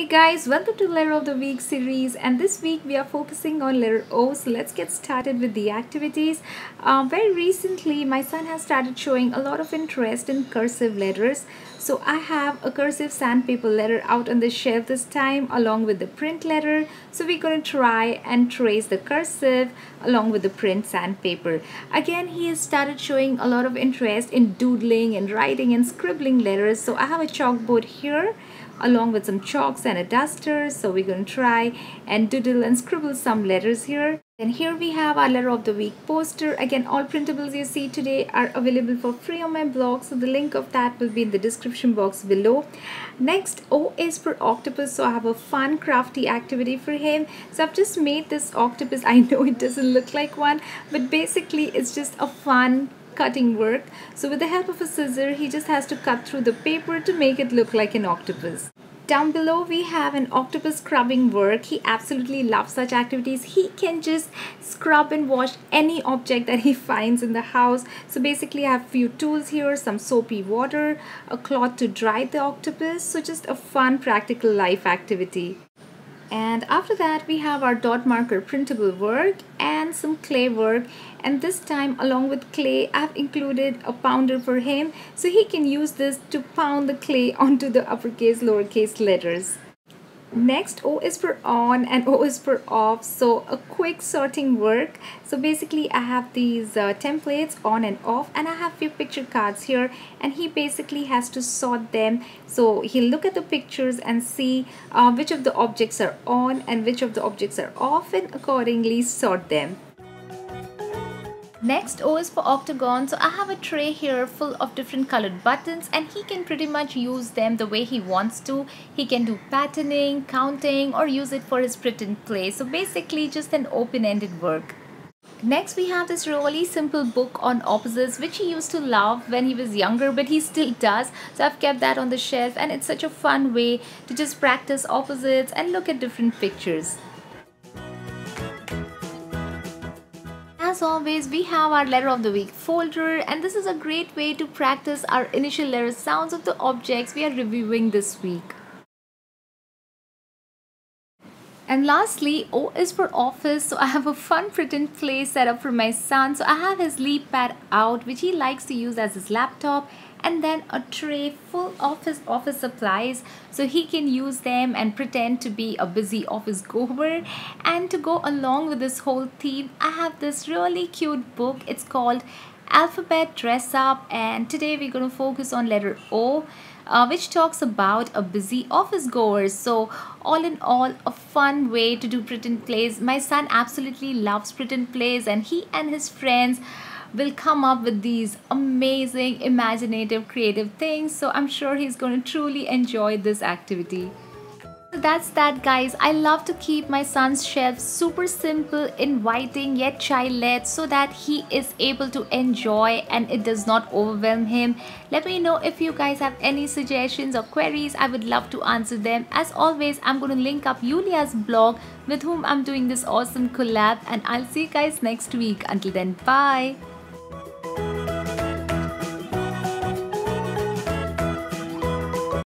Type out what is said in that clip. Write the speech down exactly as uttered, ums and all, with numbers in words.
Hey guys, welcome to Letter of the Week series, and this week we are focusing on letter O. So let's get started with the activities. Um, very recently my son has started showing a lot of interest in cursive letters. So I have a cursive sandpaper letter out on the shelf this time along with the print letter. So we're going to try and trace the cursive along with the print sandpaper. Again, he has started showing a lot of interest in doodling and writing and scribbling letters. So I have a chalkboard here along with some chalks and a duster, so we're going to try and doodle and scribble some letters here. Then here we have our letter of the week poster. Again, all printables you see today are available for free on my blog, so the link of that will be in the description box below. Next, O is for octopus, so I have a fun crafty activity for him. So I've just made this octopus. I know it doesn't look like one, but basically it's just a fun cutting work. So with the help of a scissor, he just has to cut through the paper to make it look like an octopus. Down below we have an octopus scrubbing work. He absolutely loves such activities. He can just scrub and wash any object that he finds in the house. So basically I have few tools here, some soapy water, a cloth to dry the octopus. So just a fun practical life activity. And after that we have our dot marker printable work and some clay work, and this time along with clay I've included a pounder for him, so he can use this to pound the clay onto the uppercase lowercase letters. Next, O is for on and O is for off, so a quick sorting work. So basically I have these uh, templates on and off, and I have few picture cards here, and he basically has to sort them. So he'll look at the pictures and see uh, which of the objects are on and which of the objects are off, and accordingly sort them. Next, O is for octagon, so I have a tray here full of different colored buttons, and he can pretty much use them the way he wants to. He can do patterning, counting, or use it for his pretend play. So basically just an open-ended work. Next we have this really simple book on opposites, which he used to love when he was younger, but he still does. So I've kept that on the shelf, and it's such a fun way to just practice opposites and look at different pictures. As always, we have our letter of the week folder, and this is a great way to practice our initial letter sounds of the objects we are reviewing this week. And lastly, O is for office, so I have a fun pretend play set up for my son. So I have his LeapPad out, which he likes to use as his laptop, and then a tray full of his office supplies, so he can use them and pretend to be a busy office goer. And to go along with this whole theme, I have this really cute book. It's called Alphabet Dress Up, and today we're going to focus on letter O, uh, which talks about a busy office goer. So all in all, a fun way to do pretend plays. My son absolutely loves pretend plays, and he and his friends will come up with these amazing, imaginative, creative things. So I'm sure he's going to truly enjoy this activity. So that's that, guys. I love to keep my son's shelf super simple, inviting yet child-led, so that he is able to enjoy and it does not overwhelm him. Let me know if you guys have any suggestions or queries. I would love to answer them. As always, I'm going to link up Yulia's blog, with whom I'm doing this awesome collab, and I'll see you guys next week. Until then, bye.